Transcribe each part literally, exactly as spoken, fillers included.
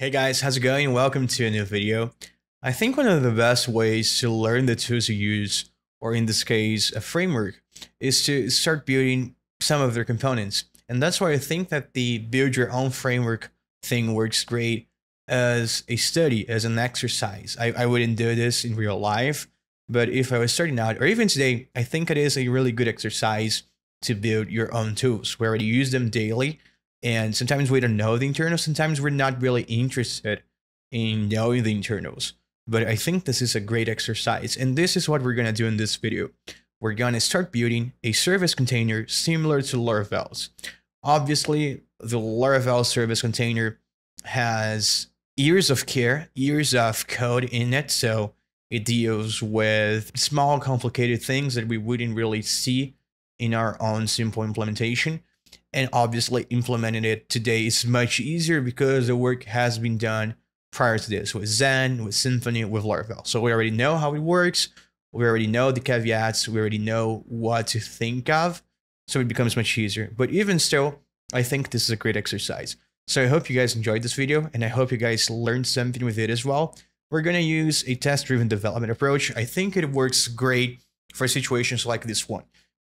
Hey guys, how's it going? Welcome to a new video. I think one of the best ways to learn the tools you use, or in this case, a framework, is to start building some of their components. And that's why I think that the build your own framework thing works great as a study, as an exercise. I, I wouldn't do this in real life, but if I was starting out, or even today, I think it is a really good exercise to build your own tools. We already use them daily. And sometimes we don't know the internals, sometimes we're not really interested in knowing the internals. But I think this is a great exercise, and this is what we're going to do in this video. We're going to start building a service container similar to Laravel's. Obviously, the Laravel service container has years of care, years of code in it, so it deals with small, complicated things that we wouldn't really see in our own simple implementation. And obviously implementing it today is much easier because the work has been done prior to this with Zen, with Symphony, with Laravel. So we already know how it works. We already know the caveats. We already know what to think of. So it becomes much easier. But even still, I think this is a great exercise. So I hope you guys enjoyed this video, and I hope you guys learned something with it as well. We're going to use a test-driven development approach. I think it works great for situations like this one.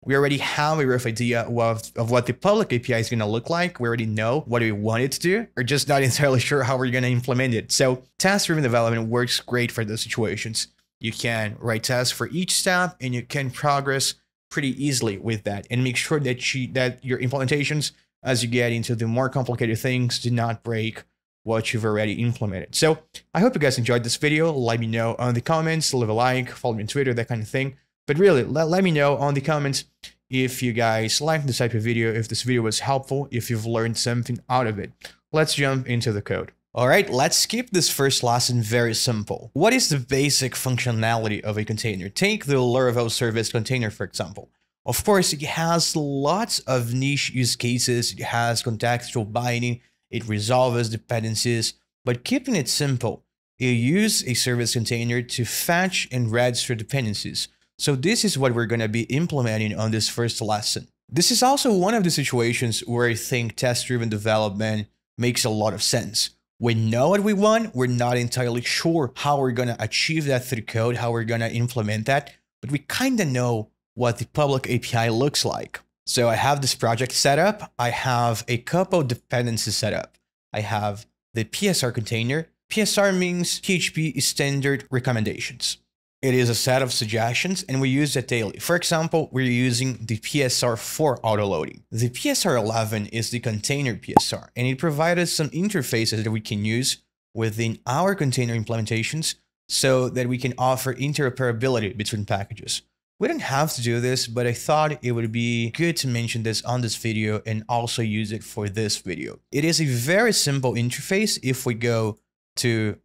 We already have a rough idea of, of what the public A P I is going to look like. We already know what we want it to do. We're just not entirely sure how we're going to implement it. So test-driven development works great for those situations. You can write tests for each step, and you can progress pretty easily with that. And make sure that, you, that your implementations, as you get into the more complicated things, do not break what you've already implemented. So I hope you guys enjoyed this video. Let me know in the comments, leave a like, follow me on Twitter, that kind of thing. But really, let, let me know on the comments if you guys like this type of video, if this video was helpful, if you've learned something out of it. Let's jump into the code. All right, let's keep this first lesson very simple. What is the basic functionality of a container? Take the Laravel service container, for example. Of course, it has lots of niche use cases. It has contextual binding. It resolves dependencies. But keeping it simple, you use a service container to fetch and register dependencies. So this is what we're going to be implementing on this first lesson. This is also one of the situations where I think test-driven development makes a lot of sense. We know what we want. We're not entirely sure how we're going to achieve that through code, how we're going to implement that, but we kind of know what the public A P I looks like. So I have this project set up. I have a couple dependencies set up. I have the P S R container. P S R means P H P standard recommendations. It is a set of suggestions, and we use that daily. For example, we're using the P S R four autoloading. The P S R eleven is the container P S R, and it provided some interfaces that we can use within our container implementations so that we can offer interoperability between packages. We don't have to do this, but I thought it would be good to mention this on this video and also use it for this video. It is a very simple interface. If we go to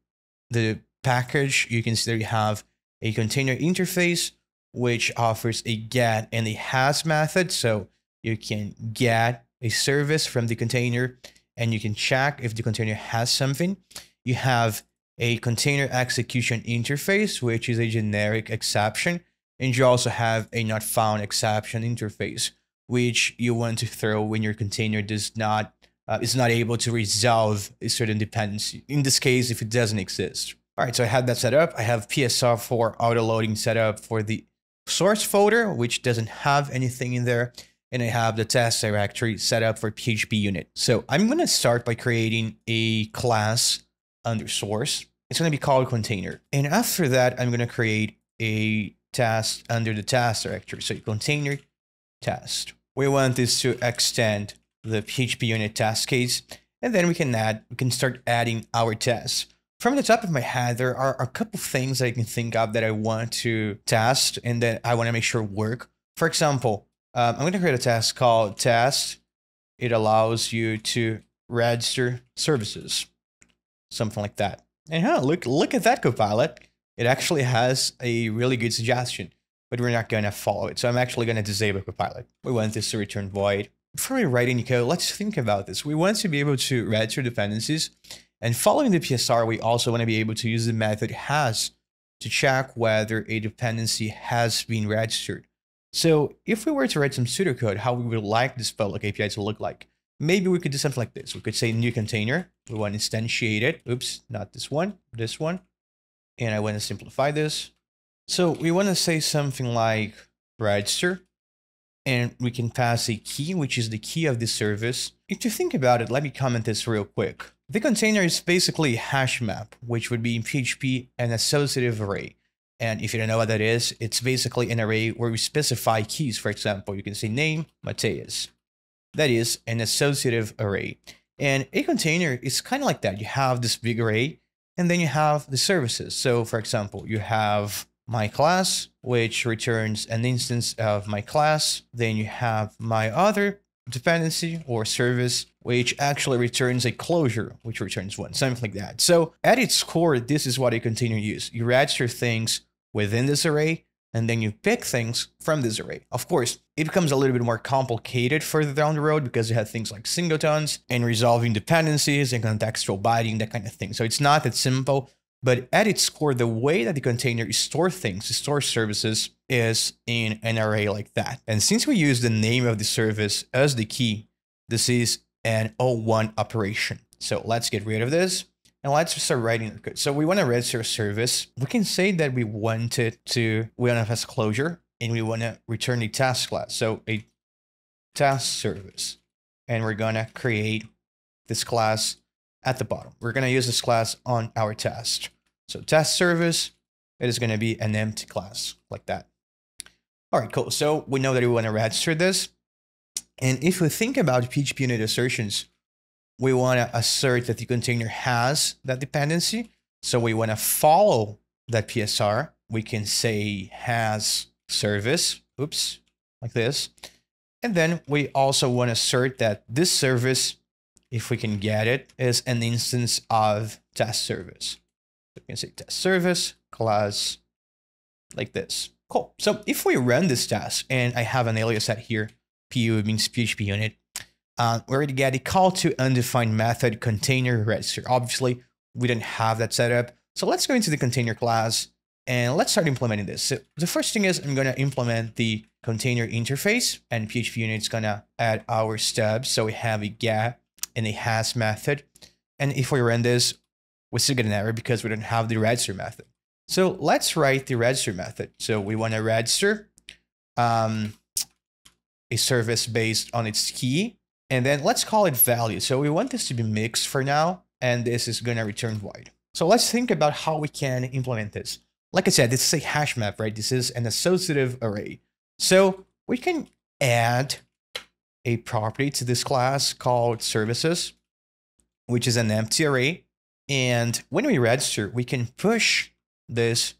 the package, you can see that you have a container interface, which offers a get and a has method. So you can get a service from the container, and you can check if the container has something. You have a container execution interface, which is a generic exception. And you also have a not found exception interface, which you want to throw when your container does not, uh, is not able to resolve a certain dependency. In this case, if it doesn't exist. All right, so I had that set up. I have P S R four autoloading set up for the source folder, which doesn't have anything in there. And I have the test directory set up for P H P unit. So I'm going to start by creating a class under source. It's going to be called container. And after that, I'm going to create a test under the test directory. So container test. We want this to extend the P H P unit test case. And then we can add, we can start adding our tests. From the top of my head, there are a couple things that I can think of that I want to test and that I want to make sure work. For example, um, I'm going to create a test called test. It allows you to register services, something like that. And huh, look, look at that, Copilot. It actually has a really good suggestion, but we're not going to follow it. So I'm actually going to disable Copilot. We want this to return void. Before we write any code, let's think about this. We want to be able to register dependencies. And following the P S R, we also want to be able to use the method has to check whether a dependency has been registered. So if we were to write some pseudocode, how we would like this public A P I to look like, Maybe we could do something like this. We could say new container. We want to instantiate it. Oops, not this one, this one. And I want to simplify this. So we want to say something like register. And we can pass a key, which is the key of this service. If you think about it, let me comment this real quick. The container is basically a hash map, which would be in P H P an associative array. And if you don't know what that is, it's basically an array where we specify keys. For example, you can say name, Mateus. That is an associative array. And a container is kind of like that. You have this big array, and then you have the services. So for example, you have my class, which returns an instance of my class. Then you have my other dependency or service, which actually returns a closure, which returns one, something like that. So at its core, this is what a container is. You register things within this array, and then you pick things from this array. Of course, it becomes a little bit more complicated further down the road because you have things like singletons and resolving dependencies and contextual binding, that kind of thing. So it's not that simple. But at its core, the way that the container stores things, stores services, is in an array like that. And since we use the name of the service as the key, this is an O one operation. So let's get rid of this and let's start writing the code. So we want to register a service. We can say that we want it to, we want to pass closure, and we want to return a task class. So a task service, and we're going to create this class at the bottom. We're going to use this class on our test. So test service, it is going to be an empty class like that. All right, cool. So we know that we want to register this. And if we think about PHPUnit assertions, we want to assert that the container has that dependency. So we want to follow that P S R. We can say has service, oops, like this. And then we also want to assert that this service, if we can get it, is an instance of test service. So we can say test service class like this. Cool. So if we run this test, and I have an alias set here, P U means PHPUnit, uh, we're going to get a call to undefined method container register. Obviously, we don't have that set up. So let's go into the container class and let's start implementing this. So the first thing is I'm going to implement the container interface, and PHPUnit is going to add our stubs. So we have a get in a has method. And if we run this, we still get an error because we don't have the register method. So let's write the register method. So we want to register um, a service based on its key, and then let's call it value. So we want this to be mixed for now, and this is going to return void. So let's think about how we can implement this. Like I said, this is a hash map, right? This is an associative array. So we can add a property to this class called services, which is an empty array. And when we register, we can push this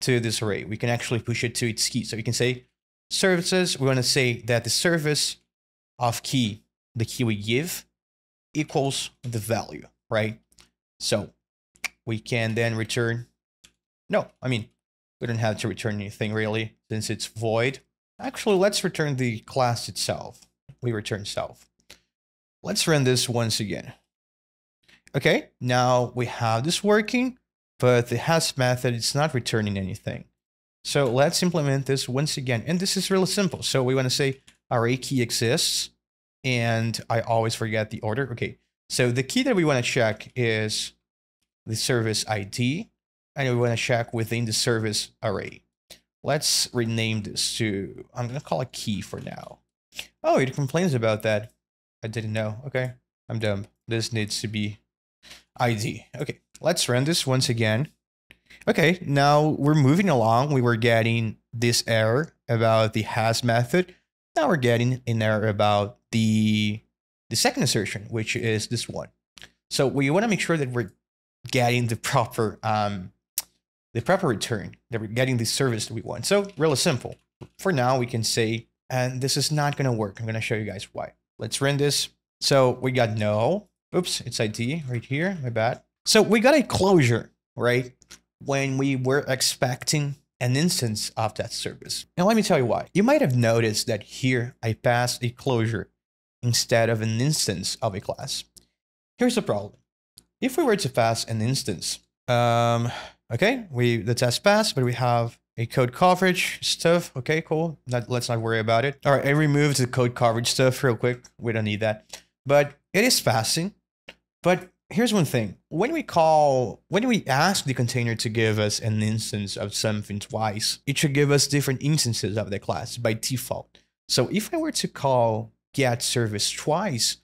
to this array. We can actually push it to its key. So we can say services, we want to say that the service of key, the key we give, equals the value, right? So we can then return, no, I mean, we don't have to return anything really, since it's void. Actually, let's return the class itself. We return self. Let's run this once again. Okay, now we have this working, but the has method is not returning anything. So let's implement this once again. And this is really simple. So we want to say array key exists, and I always forget the order. Okay, so the key that we want to check is the service I D, and we want to check within the service array. Let's rename this to, I'm going to call it key for now. Oh, it complains about that. I didn't know. Okay, I'm dumb. This needs to be I D. Okay, let's run this once again. Okay, now we're moving along. We were getting this error about the has method. Now we're getting an error about the, the second assertion, which is this one. So we want to make sure that we're getting the proper, um, the proper return, that we're getting the service that we want. So really simple. For now, we can say, and this is not going to work. I'm going to show you guys why. Let's run this. So we got no. Oops, it's I D right here. My bad. So we got a closure, right? When we were expecting an instance of that service. Now, let me tell you why. You might have noticed that here I passed a closure instead of an instance of a class. Here's the problem. If we were to pass an instance, um, okay, we the test passed, but we have a code coverage stuff. Okay, cool. Not, let's not worry about it. All right, I removed the code coverage stuff real quick. We don't need that. but it is passing. But here's one thing. When we call, when we ask the container to give us an instance of something twice, it should give us different instances of the class by default. So if I were to call get service twice,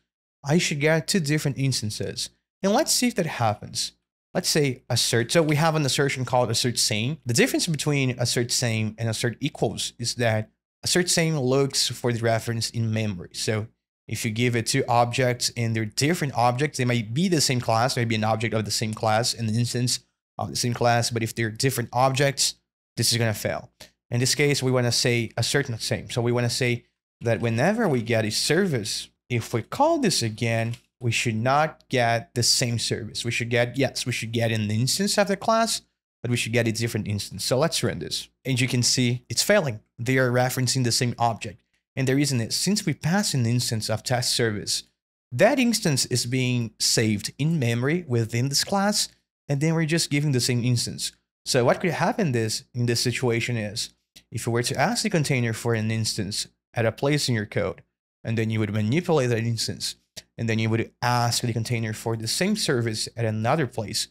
I should get two different instances. And let's see if that happens. Let's say assert. So we have an assertion called assert same. The difference between assert same and assert equals is that assert same looks for the reference in memory. So if you give it two objects and they're different objects, they might be the same class, maybe an object of the same class and an instance of the same class. But if they're different objects, this is going to fail. In this case, we want to say assert not same. So we want to say that whenever we get a service, if we call this again, we should not get the same service. We should get, yes, we should get an instance of the class, but we should get a different instance. So let's run this. And you can see it's failing. They are referencing the same object. And the reason is, since we pass an instance of test service, that instance is being saved in memory within this class, and then we're just giving the same instance. So what could happen this in this situation is, if you were to ask the container for an instance at a place in your code, and then you would manipulate that instance, and then you would ask the container for the same service at another place,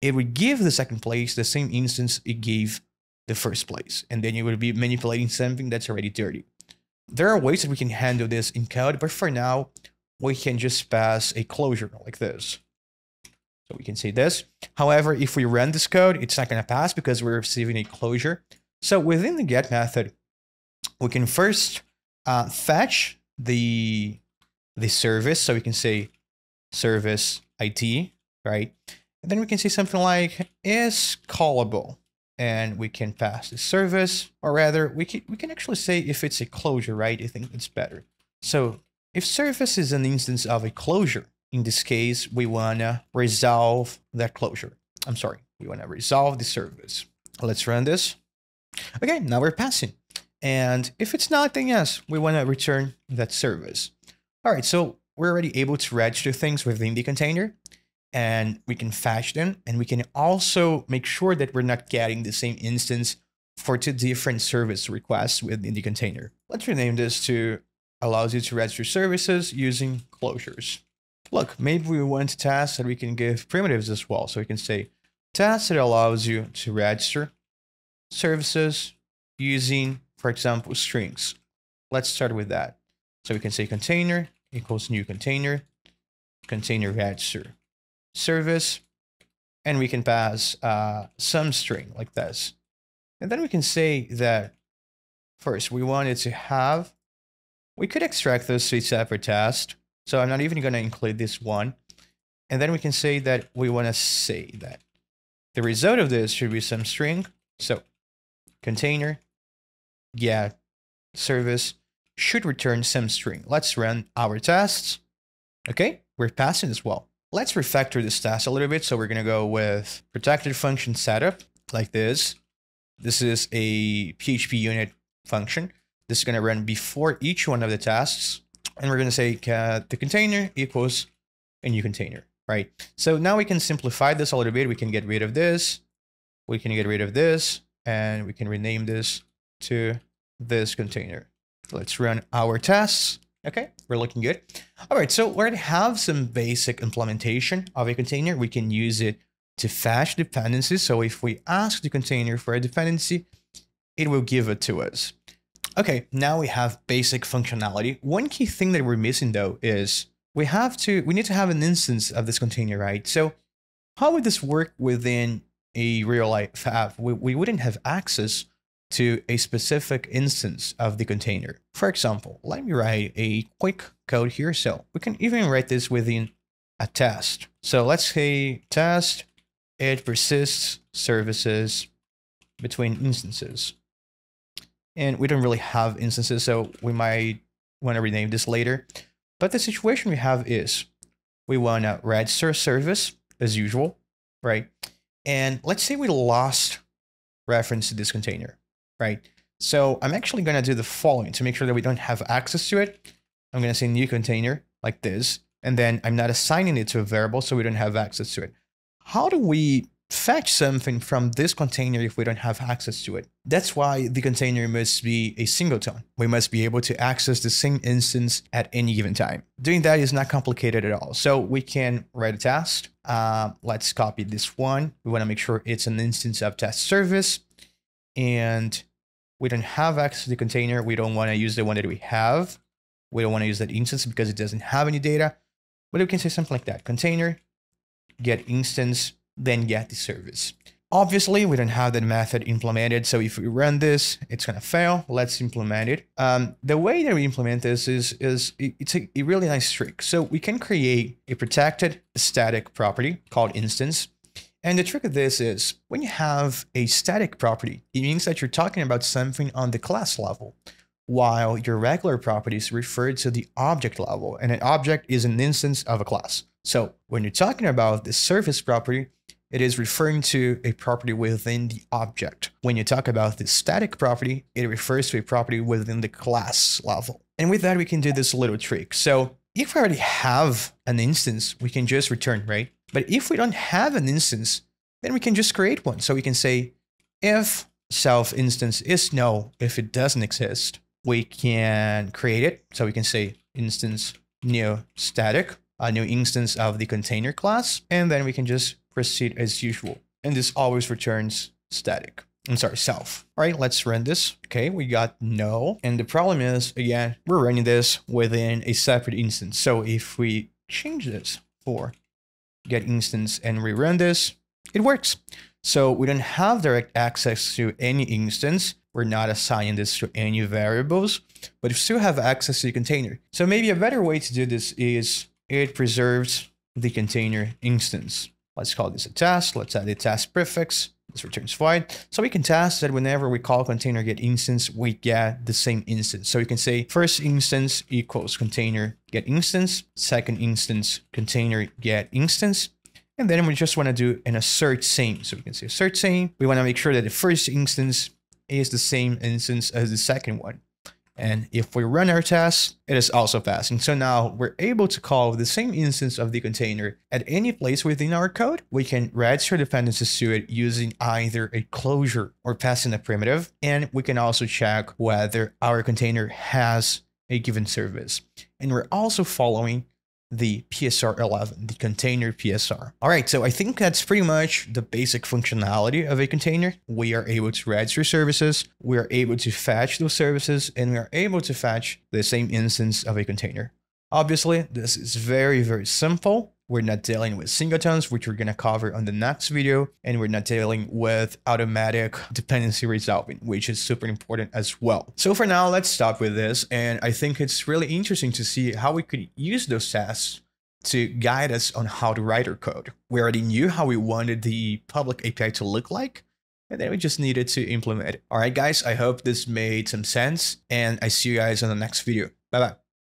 it would give the second place the same instance it gave the first place. And then you would be manipulating something that's already dirty. There are ways that we can handle this in code, but for now, we can just pass a closure like this. So we can say this. However, if we run this code, it's not going to pass because we're receiving a closure. So within the get method, we can first uh, fetch the, the service. So we can say service I D, right? And then we can say something like is callable. And we can pass the service, or rather we can, we can actually say if it's a closure, right? I think it's better. So if service is an instance of a closure, in this case, we want to resolve that closure. I'm sorry. We want to resolve the service. Let's run this. Okay. Now we're passing. And if it's not, then yes, we want to return that service. All right. So we're already able to register things within the container. And we can fetch them, and we can also make sure that we're not getting the same instance for two different service requests within the container. Let's rename this to allows you to register services using closures. Look, maybe we want tasks that we can give primitives as well. So we can say tasks that allows you to register services using, for example, strings. Let's start with that. So we can say container equals new container, container register service, and we can pass uh, some string like this. And then we can say that first we wanted to have, we could extract those three separate tasks. So I'm not even going to include this one. And then we can say that we want to say that the result of this should be some string. So container get service should return some string. Let's run our tests. Okay, we're passing as well. Let's refactor this task a little bit. So we're going to go with protected function setup like this. This is a P H P unit function. This is going to run before each one of the tasks. And we're going to say uh, the container equals a new container, right? So now we can simplify this a little bit. We can get rid of this. We can get rid of this, and we can rename this to this container. Let's run our tests. Okay, we're looking good. All right, so we already have some basic implementation of a container. We can use it to fetch dependencies. So if we ask the container for a dependency, it will give it to us. Okay, now we have basic functionality. One key thing that we're missing though is we have to, we need to have an instance of this container, right? So how would this work within a real life app? We, we wouldn't have access to a specific instance of the container. For example, let me write a quick code here. So we can even write this within a test. So let's say test, it persists services between instances. And we don't really have instances, so we might want to rename this later. But the situation we have is we want to register a service as usual, right? And let's say we lost reference to this container. Right. So I'm actually going to do the following to make sure that we don't have access to it. I'm going to say new container like this, and then I'm not assigning it to a variable, so we don't have access to it. How do we fetch something from this container if we don't have access to it. That's why the container must be a singleton. We must be able to access the same instance at any given time. Doing that is not complicated at all. So we can write a test. Uh, let's copy this one. We want to make sure it's an instance of test service, and we don't have access to the container. We don't want to use the one that we have. We don't want to use that instance because it doesn't have any data, but we can say something like that. Container, get instance, then get the service. Obviously, we don't have that method implemented. So if we run this, it's going to fail. Let's implement it. Um, the way that we implement this is, is it's a really nice trick. So we can create a protected static property called instance. And the trick of this is when you have a static property, it means that you're talking about something on the class level, while your regular properties refer to the object level. And an object is an instance of a class. So when you're talking about the service property, it is referring to a property within the object. When you talk about the static property, it refers to a property within the class level. And with that, we can do this little trick. So if we already have an instance, we can just return, right? But if we don't have an instance, then we can just create one. So we can say, if self instance is null, if it doesn't exist, we can create it. So we can say instance new static, a new instance of the container class, and then we can just proceed as usual. And this always returns static. I'm sorry, self. All right, let's run this. Okay, we got no. And the problem is, again, we're running this within a separate instance. So if we change this for get instance and rerun this, it works. So we don't have direct access to any instance. We're not assigning this to any variables, but we still have access to the container. So maybe a better way to do this is it preserves the container instance. Let's call this a test. Let's add a test prefix. This returns void. So we can test that whenever we call container get instance, we get the same instance. So we can say first instance equals container get instance, second instance container get instance. And then we just want to do an assert same. So we can say assert same. We want to make sure that the first instance is the same instance as the second one. And if we run our test, it is also passing. So now we're able to call the same instance of the container at any place within our code. We can register dependencies to it using either a closure or passing a primitive. And we can also check whether our container has a given service. And we're also following the P S R eleven, the container P S R. All right, so I think that's pretty much the basic functionality of a container. We are able to register services, we are able to fetch those services, and we are able to fetch the same instance of a container. Obviously, this is very, very simple. We're not dealing with singletons, which we're going to cover on the next video, and we're not dealing with automatic dependency resolving, which is super important as well. So for now, let's stop with this. And I think it's really interesting to see how we could use those tests to guide us on how to write our code. We already knew how we wanted the public A P I to look like, and then we just needed to implement it. All right, guys, I hope this made some sense, and I see you guys on the next video. Bye-bye.